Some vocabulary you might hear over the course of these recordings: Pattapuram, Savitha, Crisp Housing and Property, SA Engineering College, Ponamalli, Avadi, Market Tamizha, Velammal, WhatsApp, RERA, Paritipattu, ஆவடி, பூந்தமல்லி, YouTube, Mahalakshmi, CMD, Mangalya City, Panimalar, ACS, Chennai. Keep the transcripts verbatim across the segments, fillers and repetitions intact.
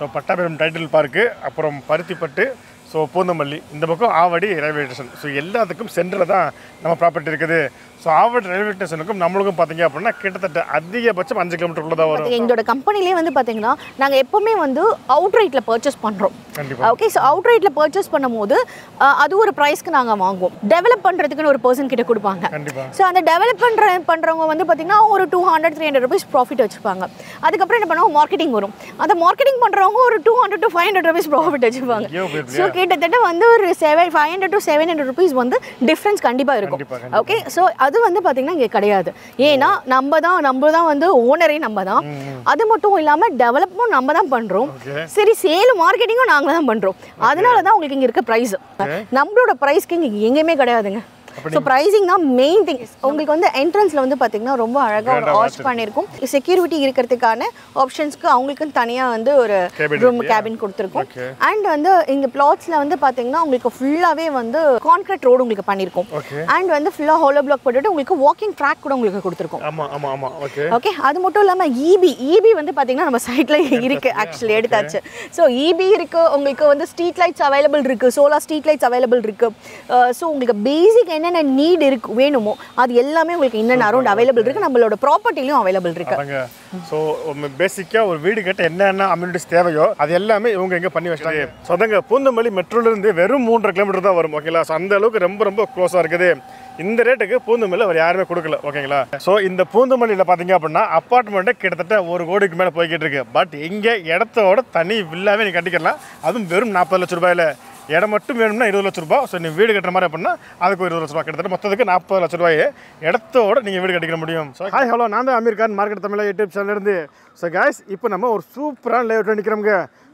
So Pattapuram title park, appuram Paritipattu, so Ponamalli, in the Bako Avadi railway station. So Yella the central Nama property. So Avadi railway station, Namukum Patanga, Keta Adia Bacham Anjikam to the company live in the Patina, Nangapome Vandu outright la purchase Pandro. Okay, so outright la purchase Panamoda, Adur price Kananga Mango. Develop Pandra or person Kitakudanga. So and the development Pandrango and the Patina over two hundred, three hundred rupees profit. That's the marketing. That's marketing Pandrango two hundred to five hundred rupees profit. five hundred to seven hundred rupees is difference. Okay, so that's what we have to do. We have to do owner. That's what we have to develop. We have to do sale and marketing. That's why we have a price. Number of price is so pricing is the main thing. உங்களுக்கு வந்து என்ட்ரன்ஸ்ல வந்து பாத்தீங்கன்னா ரொம்ப அழகா ஒரு arch பண்ணிருக்கும். Security இருக்குிறதுக்கான ஆப்ஷன்ஸ்க்கு அவங்களுக்கு தனியா வந்து ஒரு ரூம் கேபின் கொடுத்திருக்கும். And வந்து இந்த பிளாட்ஸ்ல வந்து பாத்தீங்கன்னா உங்களுக்கு ஃபுல்லாவே வந்து கான்கிரீட் ரோட் உங்களுக்கு பண்ணிருக்கும். And வந்து ஃபுல்லா ஹாலோ பிளாக் போட்டுட்டு உங்களுக்கு வாக்கிங் ட்ராக் கூட உங்களுக்கு கொடுத்திருக்கும். ஆமா ஆமா ஆமா ஓகே. ஓகே அது மட்டும் இல்லாம ஈபி ஈபி வந்து பாத்தீங்கன்னா நம்ம சைட்ல இருக்கு एक्चुअली எடுத்தாச்சு. சோ ஈபி இருக்கு உங்களுக்கு வந்து ஸ்ட்ரீட் லைட்ஸ் அவேilable இருக்கு. சோலார் ஸ்ட்ரீட் லைட்ஸ் அவேilable இருக்கு. சோ உங்களுக்கு பேசிக் என்ன need இருக்கு வேணுமோ அது எல்லாமே உங்களுக்கு இன்ன அரௌண்ட் அவேilable இருக்கு நம்மளோட ப்ராப்பர்ட்டிலயும் அவேilable இருக்கு சோ பேசிக்கா ஒரு வீடு கட்ட என்னென்ன அம்யூனிட்டிஸ் தேவையோ அது எல்லாமே இவங்க எங்க பண்ணி வச்சிட்டாங்க சொந்தங்க பூந்தமல்லி மெட்ரோல இருந்து வெறும் மூன்று கிலோமீட்டர் தான் வரும் ஓகேங்களா அந்த அளவுக்கு ரொம்ப ரொம்ப க்ளோஸா இருக்குது இந்த ரேட்டுக்கு பூந்தமல்லில வேற யாருமே கொடுக்கல ஓகேங்களா சோ இந்த பூந்தமல்லில பாத்தீங்க அப்படினா அபார்ட்மென்ட் கிட்டத்தட்ட ஒரு கோடிக்கு மேல போயிட்டு இருக்கு பட் இங்க இடத்தோட தனி வில்லாவே நீ கட்டிக்கலாம் அதுவும் வெறும் நாற்பது லட்சம் ரூபாயில If you have a lot of people who are living in the world, Hi, hello, I'm the American Market Tamil YouTube channel. So, guys, now we have a super layout.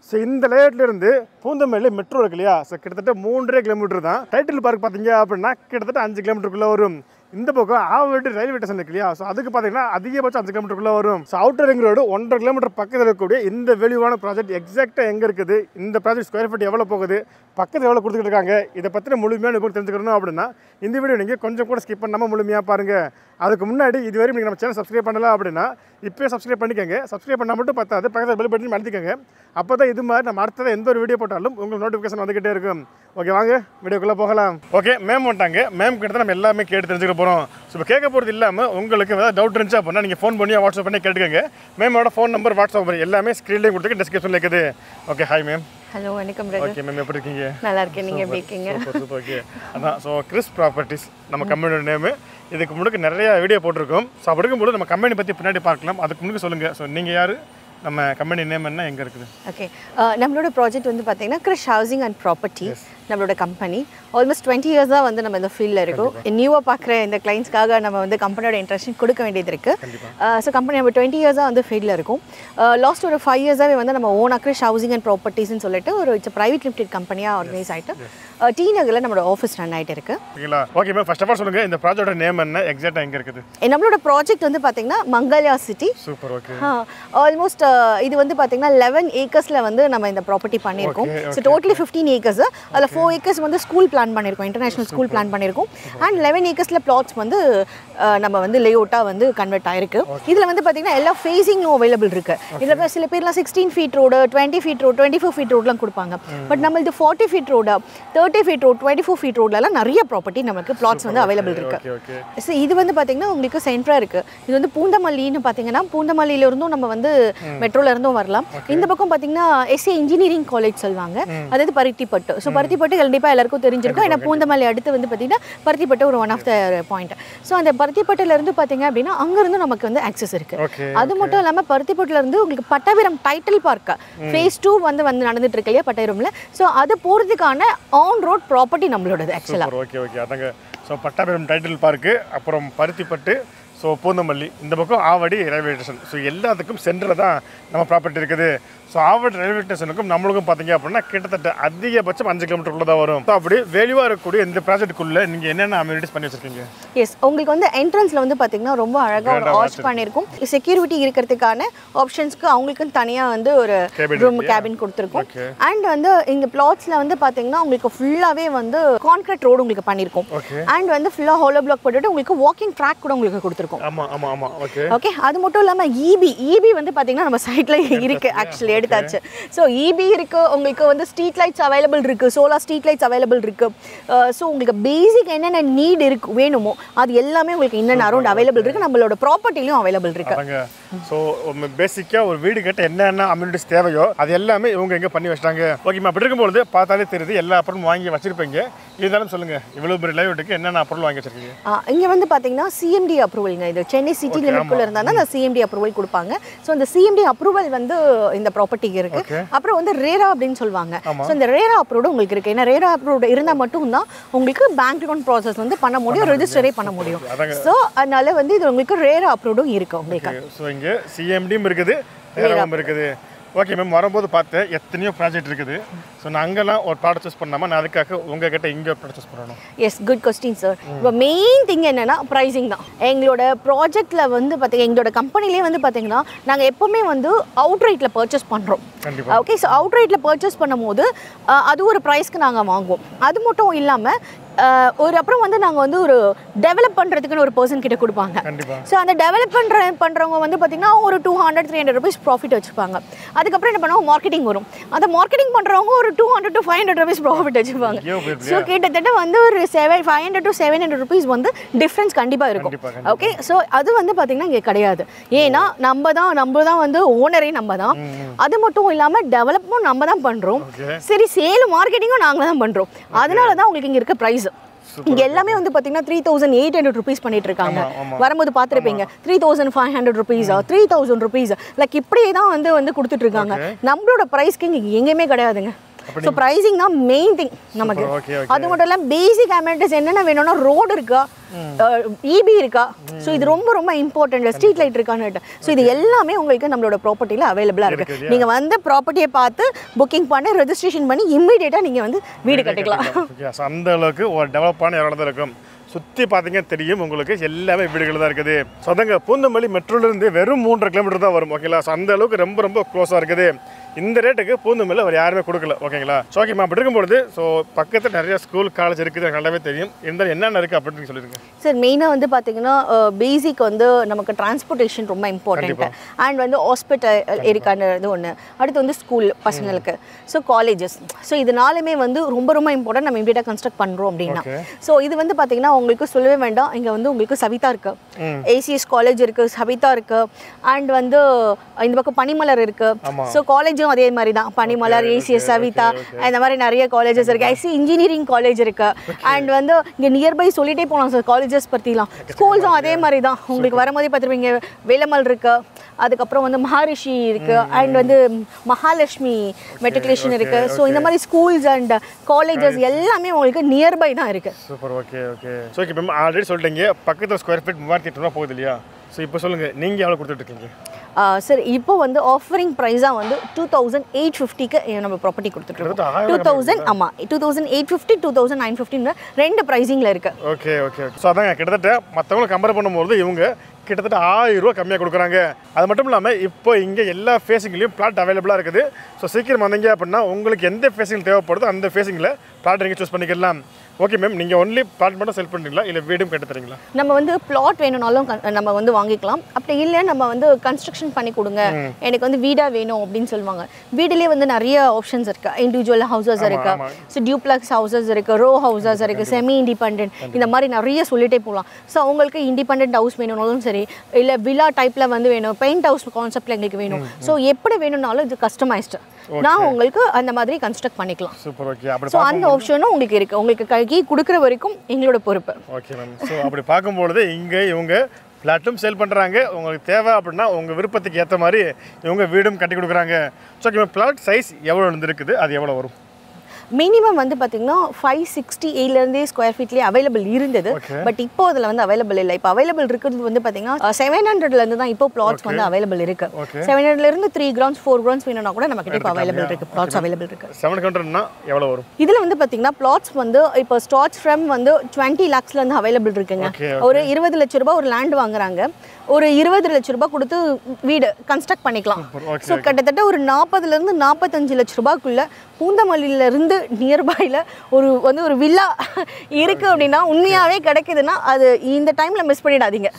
So, in this layout, there is a metro. So, it's three kilometers. The title park is five kilometers. இந்த பக்கம் ஆவடி railway station இருக்குலியா so அதுக்கு பாத்தீங்கன்னா அதிகபட்சம் அஞ்சு kilometre குள்ள வரும் so outer ring road ஒன்றரை கிலோமீட்டர் பக்கத்துல இருக்கக்கூடிய இந்த வேல்யூவான ப்ராஜெக்ட் எக்ஸாக்ட்டா எங்க இருக்குது இந்த ப்ராஜெக்ட் ஸ்கொயர் ஃபீட் எவ்வளவு போகுது பக்கத்துல எவ்வளவு கொடுத்துட்டு இருக்காங்க இத பத்தின முழுமையா உங்களுக்கு தெரிஞ்சுக்கணும் அப்படினா இந்த வீடியோ நீங்க கொஞ்சம் கூட ஸ்கிப் பண்ணாம முழுமையா பாருங்க அதுக்கு முன்னாடி இதுவரை நீங்க நம்ம சேனல் சப்ஸ்கிரைப் பண்ணல அப்படினா இப்பவே சப்ஸ்கிரைப் பண்ணிக்கங்க சப்ஸ்கிரைப் பண்ணா மட்டும் பத்தாது பக்கத்துல பெல் பட்டனையும் அழுத்திக்கங்க அப்பதான் இது மாதிரி நம்ம அடுத்த எந்த ஒரு வீடியோ போட்டாலும் உங்களுக்கு நோட்டிஃபிகேஷன் வந்துட்டே இருக்கும் ஓகே வாங்க வீடியோக்குள்ள போகலாம் ஓகே மேம் வந்துட்டாங்க மேம் கிட்ட நம்ம எல்லாமே கேட்டு தெரிஞ்சுக்க So, if you have a doubt, you can phone or WhatsApp. I have a phone number and WhatsApp in description. Okay, hi ma'am. Hello, welcome brother. Okay ma'am, how are you? I'm fine, super, super, super. So, Crisp Properties, our company name. We have put a video on this. So, we will talk about the company. So, who are you? Our company name is Okay, our project is Crisp Housing and Property. Our company almost twenty years now in the field. In newer the clients kaga company interest uh, so company number twenty years now in the field. Uh, last over five years we own Crisp Housing and Properties in Soletta. It's a private limited company organized. Yes. Yes. Uh, our office run Okay, ma'am. First of all, the project name and exact anchor. Our project is Mangalya City. Super okay. Uh, almost uh, eleven acres la property okay, okay. So totally fifteen acres. Okay. four acres வந்து school plan பண்ணிருக்கோம் international school plan பண்ணிருக்கோம் and eleven acres ல plots வந்து நம்ம வந்து லேஅவுட்டா வந்து convert ஆயிருக்கு இதுல வந்து பாத்தீங்கன்னா எல்லா ஃபேசிங்கும் அவேilable இருக்கு இதுல சில பேர்லாம் sixteen feet road twenty feet road twenty-four feet roadலாம் கொடுப்பாங்க பட் நம்மளுது forty feet road thirty feet road twenty-four feet roadல எல்லாம் நிறைய ப்ராப்பர்ட்டி நமக்கு plots வந்து அவேilable இருக்கு சோ இது வந்து பாத்தீங்கன்னா உங்களுக்கு சென்ட்ரா இருக்கு இது வந்து பூந்தமல்லின்னு பாத்தீங்கன்னா பூந்தமல்லியில இருந்து நம்ம வந்து மெட்ரோல இருந்து வரலாம் இந்த பக்கம் பாத்தீங்கன்னா S A Engineering College சொல்வாங்க அதாவது பருத்திப்பட்டு சோ பருத்திப்பட்டு கண்டிப்பா எல்லாருக்கும் தெரிஞ்சிருக்கும் ஏனா பூந்தமல்லி அடுத்து வந்து பாத்தீங்கன்னா பருத்திப்பட்டு ஒரு one of the point so அந்த பருத்திப்பட்டில இருந்து பாத்தீங்க அப்படினா அங்க இருந்து நமக்கு வந்து access இருக்கு அது மட்டும் இல்லாம பருத்திப்பட்டில இருந்து உங்களுக்கு Pattabiram title park phase two வந்து வந்து நடந்துட்டு இருக்கலையா பட்டாபிரம்ல சோ அது போறதுக்கான ஆன் ரோட் ப்ராப்பர்ட்டி நம்மளோடது एक्चुअली ஓகே ஓகே அதாங்க சோ பட்டாபிரம் டைட்டில் பார்க் அப்புறம் Paruthipattu So, Ponamalli, in the Boko Avadi railway station. So, Yella the Kum Central property. So, our railway station, Namukum Patanga, Keta, Adia Bacham Anjikam to Lodavarum. So, value are good in the project Kulla and Yenana amenities Panisha. Yes, only on the entrance Lon the Patina, Romba Araga, Osh Panirkum, security Rikatikane, options Kaunglikan Tania and the room cabin Kurturkum. And in the plots Lon the Patina, Ulka Fulla way on the concrete road Ulka Panirkum. And when the Fulla hollow block potato, Ulka walking track Kurunga Kurturkum. Okay, that's why E B E B is on the site. Actually, okay. So E B irukku, street lights available irukku, solar street lights available irukku. Uh, so basic enna need irukku venumo adu ellame ungalku in and around available irukku, nammaloda property liyum available irukku. So basic ah or veedu ketta enna enna amenities thevayo adu ellame ivanga enga panni vechanga. Okay ma apdi irukumbodhu paathale therudhu ella apparam vaangi vechirupeenga. Idhalaam solunga ivlo bari live ku enna approval vaangi vechirukeenga. Ah inga vandu pathina C M D approval inga idu Chennai city limit kulla irundha na C M D approval kudupanga. So the C M D approval vandu inda property irukku. Appo vandu RERA appdinu solvanga. So the RERA approved ungalku irukku. Ena RERA approved irundha mattum da ungalku bank loan process vandu panna mudiyum, register panna mudiyum. So adnala vandu idu ungalku RERA approved irukku ungalku. So inga C M D um irukudhu, RERA um irukudhu. Okay, ma'am, varumbodhu paatha ethniyo project irukudhu. So naangala or product choose pannama na adukkaga unga kitta inga product choose panranum. Yes, good question sir. The main thing enna pricing da. Engaloda project la vandu paathinga engaloda company le vandu paathinga naanga eppovume vandu outright la purchase pandrom. Okay, so outright la purchase pannumbodhu adu or price ku naanga vaanguvom. Adu mottum illama ஒரு அப்புறம் வந்து நாங்க வந்து ஒரு develop பண்றதுக்கு ஒரு person கிட்ட கொடுப்பாங்க. சோ அந்த டெவலப் பண்ற பண்றவங்க வந்து பாத்தீங்கன்னா ஒரு two hundred three hundred ரூபாய் प्रॉफिट வச்சிருப்பாங்க. அதுக்கு அப்புறம் என்ன பண்ணுவாங்க மார்க்கெட்டிங் வரும். அந்த மார்க்கெட்டிங் பண்றவங்க ஒரு two hundred to five hundred ரூபாய் प्रॉफिट வச்சிருப்பாங்க. சோ கிட்டத்தட்ட வந்து ஒரு five hundred to seven hundred ரூபாய் வந்து டிஃபரன்ஸ் கண்டிப்பா இருக்கும். ஓகே சோ அது வந்து பாத்தீங்கன்னா இங்க கிடையாது. ஏனா நம்ம தான் நம்ம தான் வந்து ஓனரே நம்ம தான். அது மட்டும் இல்லாம டெவலப்பும் நம்ம தான் பண்றோம். சரி சேல் மார்க்கெட்டிங்கும் நாங்க தான் பண்றோம். அதனால தான் உங்களுக்கு இங்க இருக்க பிரைஸ் இங்க எல்லாமே வந்து பாத்தீங்கன்னா three thousand eight hundred rupees பண்ணிட்டு இருக்காங்க. வரும்போது பாத்துறீங்க three thousand five hundred rupees, three thousand rupees like இப்படியே தான் வந்து வந்து கொடுத்துட்டு இருக்காங்க. நம்மளோட பிரைஸ் கிங் எங்கேயுமே கிடையாதுங்க. சோ பிரைசிங் தான் மெயின் திங் நமக்கு. அது மட்டும் இல்ல பேசிக் அமெனிட்டிஸ் என்னென்ன வேணும்னா ரோட் இருக்கா, E B இருக்கா, சோ இது ரொம்ப ரொம்ப இம்பார்ட்டன்ட். ஸ்ட்ரீட் லைட் இருக்கானேட்ட. சோ இது எல்லாமே உங்களுக்கு நம்மளோட ப்ராப்பர்ட்டில அவேலபிளா இருக்கு. நீங்க வந்து ப்ராப்பர்ட்டியை பார்த்து புக்கிங் பண்ணி ரெஜிஸ்ட்ரேஷன் பண்ணி இமிடியேட்டா நீங்க வந்து வீடு கட்டலாம். சோ அந்த அளவுக்கு ஒரு டெவலப் பண்ண இடத்துல இருக்கும். சுத்தி பாத்தீங்க தெரியும் உங்களுக்கு எல்லாமே வீடுகள் தான் இருக்குது. சோ அதங்க பூந்தமல்லி மெட்ரோல இருந்து வெறும் மூன்று கிலோமீட்டர் தான் வரும். ஓகேங்களா? சோ அந்த அளவுக்கு ரொம்ப ரொம்ப க்ளோஸா இருக்குது. இந்த ரேட்டுக்கு பூந்தமல்லில வேற யாருமே கொடுக்கல. ஓகேங்களா? சோ ஓகே மேம், அப்படி இருக்கும்போது சோ பக்கத்துல நிறைய ஸ்கூல் காலேஜ் இருக்குது, நல்லாவே தெரியும். இருந்தாலும் என்னென்ன இருக்கு அப்படின்னு சொல்லிருங்க சார். மெயினா வந்து பாத்தீங்கன்னா பேசிக் வந்து நமக்கு டிரான்ஸ்போர்ட்டேஷன் ரொம்ப இம்பார்ட்டன்ட். அண்ட் வந்து ஹாஸ்பிட்டல் இருக்கானது ஒண்ணு, அடுத்து வந்து ஸ்கூல் பசங்களுக்கு, சோ காலேजेस. சோ இதனாலுமே வந்து ரொம்ப ரொம்ப இம்பார்ட்டன்ட். நம்ம இமிடியேட்டா கன்ஸ்ட்ரக்ட் பண்றோம் அப்படினா சோ இது வந்து பாத்தீங்கன்னா உங்களுக்கு சொல்லவே வேண்டாம். இங்க வந்து உங்களுக்கு சவிதா இருக்கு, A C S காலேஜ் இருக்கு, சவிதா இருக்கு, அண்ட் வந்து இந்த பக்கம் பனிமலர் இருக்கு. சோ காலேஜ் அதே மாதிரி தான், பனிமலா, A C S, சவிதா, இந்த மாதிரி நிறைய காலேजेस இருக்கு. I C Engineering College இருக்கு. அண்ட் வந்து இங்க நியர் பை சொல்லிட்டே போலாம் சார் காலேजेस பத்திலாம். ஸ்கூல்ஸும் அதே மாதிரி தான். உங்களுக்கு வரும்போது பாத்துருவீங்க வேலமல் இருக்கு, அதுக்கு அப்புறம் வந்து மஹரிஷி இருக்கு, அண்ட் வந்து மகாலட்சுமி மெட்ரிகுலேஷன் இருக்கு. சோ இந்த மாதிரி ஸ்கூல்ஸ் அண்ட் காலேजेस எல்லாமே உங்களுக்கு நியர் பை தான் இருக்கு. சூப்பர். Okay okay. சோ இப்போ ஆல்ரெடி சொல்லிட்டீங்க பக்கத்துல ஸ்கொயர் ஃபீட் மூவாயிரத்து எண்ணூறு போகுது இல்லையா? சோ இப்போ சொல்லுங்க நீங்க எவ்வளவு கொடுத்துட்டு இருக்கீங்க? சார் இப்போ வந்து ஆஃபரிங் ப்ரைஸா வந்து two thousand eight hundred fifty க்கு நம்ம ப்ராப்பர்ட்டி கொடுத்துட்டு இருக்கோம். two thousand ஆமா, two thousand eight hundred fifty, two thousand nine hundred fifty ரெண்டு ப்ரைசிங்ல இருக்கு. Okay okay. சோ அதாங்க கிட்டத்தட்ட மத்தவங்க கம்பேர் பண்ணும்போது இவங்க கிட்டத்தட்ட ஆயிரம் ரூபாய் கம்மியா கொடுக்குறாங்க. அது மட்டும் இல்லாமல் இப்போ இங்கே எல்லா ஃபேஸிங்லையும் பிளாட் அவைலபிளாக இருக்குது. ஸோ சீக்கிரம் வந்தீங்க அப்படின்னா உங்களுக்கு எந்த ஃபேஸிங் தேவைப்படுதோ அந்த ஃபேஸிங்கில் பிளாட் நீங்கள் சூஸ் பண்ணிக்கலாம். ஓகே மேம், நீங்கள் ஒன்லி பிளாட் மட்டும் செல் பண்ணுறீங்களா இல்லை வீடும் கட்ட தரீங்களா? நம்ம வந்து பிளாட் வேணும்னாலும் நம்ம வந்து வாங்கிக்கலாம். அப்படி இல்லை நம்ம வந்து கன்ஸ்ட்ரக்ஷன் பண்ணி கொடுங்க, எனக்கு வந்து வீடாக வேணும் அப்படின்னு சொல்லுவாங்க. வீடுலேயே வந்து நிறைய ஆப்ஷன்ஸ் இருக்குது. இண்டிவிஜுவல் ஹவுசஸ் இருக்கு, ஸோ டியூப்ளக்ஸ் ஹவுசஸ் இருக்குது, ரோ ஹவுசஸ் இருக்குது, செமி இண்டிபெண்டன்ட், இந்த மாதிரி நிறைய சொல்லிட்டே போகலாம். ஸோ அவங்களுக்கு இண்டிபெண்டன்ட் ஹவுஸ் வேணும்னாலும் சரி, இல்ல வில்லா டைப்ல வந்து வேணும், பெயிண்ட் ஹவுஸ் கான்செப்ட்ல உங்களுக்கு வேணும், சோ எப்படி வேணும்னாலும் இது கஸ்டமைஸ்ட் நான் உங்களுக்கு அந்த மாதிரி கன்ஸ்ட்ரக்ட் பண்ணிக்கலாம். சூப்பர். ஓகே. சோ அந்த ஆப்ஷனும் உங்களுக்கு இருக்கு. உங்களுக்கு கைக்கு குடுக்குற வரைக்கும் எங்களோட பொறுப்பு. Okay ma'am. சோ அப்படி பாக்கும்போது இங்க இவங்க பிளாட்டும் சேல் பண்ணுறாங்க. உங்களுக்கு தேவை அப்படின்னா உங்கள் விருப்பத்துக்கு ஏற்ற மாதிரி இவங்க வீடும் கட்டி கொடுக்குறாங்க. So okay ma'am, plot size எவ்வளோ இருந்துருக்குது, அது எவ்வளோ வரும்? மினிமம் வந்து பார்த்தீங்கன்னா ஃபைவ் சிக்ஸ்டி எயிட்லேருந்தே ஸ்கொயர் ஃபீட்லேயே அவைலபிள் இருந்தது. பட் இப்போ அதில் வந்து அவைலபிள் இல்லை. இப்போ அவைலபிள் இருக்கிறது வந்து பார்த்தீங்கன்னா செவன் ஹண்ட்ரட்லேருந்து தான் இப்போ பிளாட்ஸ் வந்து அவைலபிள் இருக்கு. செவன் ஹண்ட்ரட்லேருந்து த்ரீ கிராம்ஸ் ஃபோர் கிராம்ஸ் வேணும்னா கூட நமக்கு இப்போ அவைலபிள் இருக்கு, பிளாட்ஸ் அவைலபிள் இருக்கு. செவன் ஹண்ட்ரட்னா எவ்வளோ வரும்? இதில் வந்து பார்த்தீங்கன்னா பிளாட்ஸ் வந்து இப்போ ஸ்டார்ட் ஃப்ரம் வந்து டுவெண்ட்டி லேக்ஸ்லேருந்து அவைலபிள் இருக்குங்க. ஒரு இருபது லட்ச ரூபாய் ஒரு லேண்ட் வாங்குறாங்க, ஒரு இருபது லட்ச ரூபாய் கொடுத்து வீடு கன்ஸ்ட்ரக்ட் பண்ணிக்கலாம். ஸோ கிட்டத்தட்ட ஒரு நாற்பதுலேருந்து நாற்பத்தஞ்சு லட்ச ரூபாய்க்குள்ள பூந்தமல்லியிலிருந்து நியர்பைல ஒரு வந்து ஒரு வில்லா இருக்கு அப்படினா உண்மையாவே கிடைக்குதுனா அது இந்த டைம்ல மிஸ் பண்ணிடாதீங்க.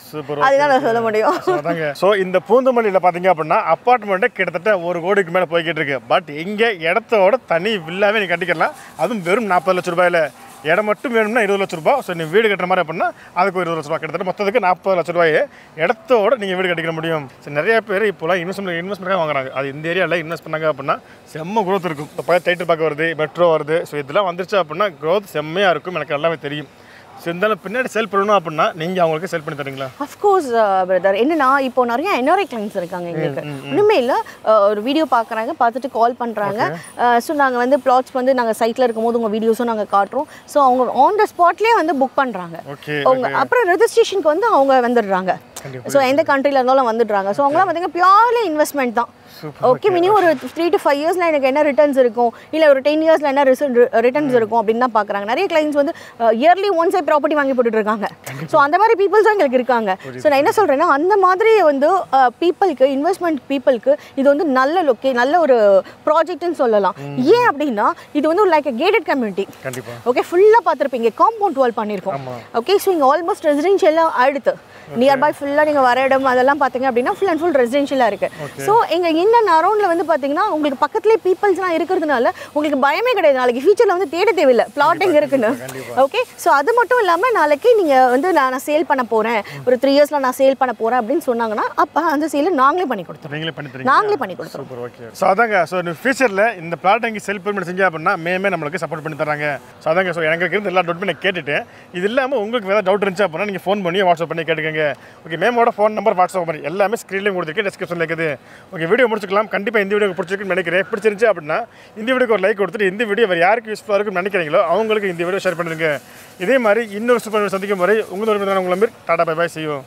அதுதான் நான் சொல்ல முடியும். அதாங்க. சோ இந்த பூந்தமல்லியில பாத்தீங்க அப்படினா அபார்ட்மென்ட் கிட்டத்தட்ட ஒரு கோடிக்கு மேல போயிக்கிட்டு இருக்கு. பட் இங்க இடத்தோட தனி வில்லாவே நீ கட்டிக்கலாம். அதுவும் வெறும் நாற்பது லட்சம் ரூபாயில இடம் மட்டும் வேணும்னா இருபது லட்சம் ரூபாய். சோ நீ வீடு கட்டற மாதிரி அப்படினா அதுக்கு இருபது லட்சம் ரூபாய் கிட்டத்தட்ட மொத்தத்துக்கு நாற்பது லட்சம் ரூபாய் இடத்தோட நீங்க வீடு கட்டிக்க முடியும். சோ நிறைய பேர் இப்போலாம் இன்வெஸ்ட்மென்ட் இன்வெஸ்ட்மென்ட்காக வாங்குறாங்க. அது இந்த ஏரியால இன்வெஸ்ட் பண்ணாங்க அப்படினா செம்ம growth இருக்கும். பழைய தேட்டர் பாக்க வருது, மெட்ரோ வருது. சோ இதெல்லாம் வந்துருச்சு அப்படினா growth செம்மையா இருக்கும். எனக்கு எல்லாமே தெரியும். செந்தல பின்னாடி செல் பண்ணனும் அப்படினா நீங்க அவங்களுக்கு செல் பண்ணி தரீங்களா? Of course brother. என்னன்னா இப்போ நிறைய என்ஆர்ஐ கிளைண்ட்ஸ் இருக்காங்க எங்களுக்கு. ஒண்ணுமே இல்ல ஒரு வீடியோ பார்க்கறாங்க, பார்த்துட்டு கால் பண்றாங்க. சோ நாங்க வந்து பிளாட்ஸ் வந்து நாங்க சைட்ல இருக்கும்போது உங்க வீடியோஸும் நாங்க காட்றோம். சோ அவங்க ஆன் தி ஸ்பாட்லயே வந்து புக் பண்றாங்க. அவங்க அப்புறம் ரெஜிஸ்ட்ரேஷனுக்கு வந்து அவங்க வந்துடுறாங்க. சோ எந்த கண்ட்ரில இருந்தாலும் வந்துடுறாங்க. சோ அவங்கள பாத்தீங்க பியூர்லி இன்வெஸ்ட்மென்ட் தான். ஓகே மினிமம் ஒரு three to five இயர்ஸ்ல எனக்கு என்ன ரிட்டர்ன்ஸ் இருக்கும் இல்ல ஒரு ten இயர்ஸ்ல என்ன ரிட்டர்ன்ஸ் இருக்கும் அப்படி தான் பார்க்கறாங்க. நிறைய கிளைண்ட்ஸ் வந்து இயர்லி ஒன்ஸ் ஐ ப்ராப்பர்ட்டி வாங்கி போட்டுட்டு இருக்காங்க. சோ அந்த மாதிரி பீப்பிள்ஸ் உங்களுக்கு இருக்காங்க. சோ நான் என்ன சொல்றேன்னா அந்த மாதிரி வந்து பீப்பிள்க்கு இன்வெஸ்ட்மென்ட் பீப்பிள்க்கு இது வந்து நல்ல லொகே நல்ல ஒரு ப்ராஜெக்ட்னு சொல்லலாம். ஏன் அப்படினா இது வந்து like a gated community. Okay ஃபுல்லா பாத்துருப்பீங்க காம்பவுண்ட் வால் பண்ணிருக்கோம். ஓகே சோ இங்க ஆல்மோஸ்ட் ரெசிடென்ஷியலா ஆயிடுது. நியர் பை ஃபுல்லா நீங்க வர இடம் அதெல்லாம் பாத்தீங்க அப்படினா ஃபுல் அண்ட் ஃபுல் ரெசிடென்ஷியலா இருக்கு. சோ இங்க இன்ன அரவுண்ட்ல வந்து பாத்தீங்கன்னா உங்களுக்கு பக்கத்துலயே பீப்பிள்ஸ்லாம் இருக்கிறதுனால உங்களுக்கு பயமே கிடையாது. நாளைக்கு ஃபியூச்சர்ல வந்து தேட தேவையில்ல பிளாட் எங்க இருக்குன்னு. ஓகே சோ அது மட்டும் இல்லாம நாளைக்கு நீங்க வந்து நான் சேல் பண்ண போறேன் ஒரு three இயர்ஸ்ல நான் சேல் பண்ண போறேன் அப்படினு சொன்னாங்கன்னா அப்ப அந்த சேல் நாங்களே பண்ணி கொடுத்துறோம். நீங்களே பண்ணி தரீங்க? நாங்களே பண்ணி கொடுத்துறோம். சூப்பர். ஓகே. சோ அதாங்க சோ இந்த ஃபியூச்சர்ல இந்த பிளாட் எங்க சேல் பண்ணி செஞ்சா அப்படினா மேமே நமக்கு சப்போர்ட் பண்ணி தராங்க. சோ அதாங்க சோ எனக்கு இருக்கிற எல்லா டவுட்மே நான் கேட்டுட்டேன். இது இல்லாம உங்களுக்கு வேற டவுட் இருந்துச்சா அப்படினா நீங்க ஃபோன் பண்ணி வாட்ஸ்அப் பண்ணி கேட்கங்க. ஓகே மேமோட ஃபோன் நம்பர் வாட்ஸ்அப் பண்ணி எல்லாமே ஸ்கிரீன்லயே கொடுத்துருக்கேன் டிஸ்கிரிப்ஷன்ல இருக்குது. ஓகே வீடியோ முடிச்சுக்கலாம். கண்டிப்பாக இந்த வீடியோ பிடிச்சிருக்குன்னு நினைக்கிறேன். பிடிச்சிருந்துச்சு அப்படின்னா இந்த வீடியோக்கு ஒரு லைக் கொடுத்துட்டு இந்த வீடியோ வேறு யாருக்கு யூஸ்ஃபுல்லாக இருக்குன்னு நினைக்கிறீங்களோ அவங்களுக்கு இந்த வீடியோ ஷேர் பண்ணுங்க. இதே மாதிரி இன்னொரு சூப்பர் சந்திக்கும் வரை உங்களோட உங்களை tata bye bye. See you.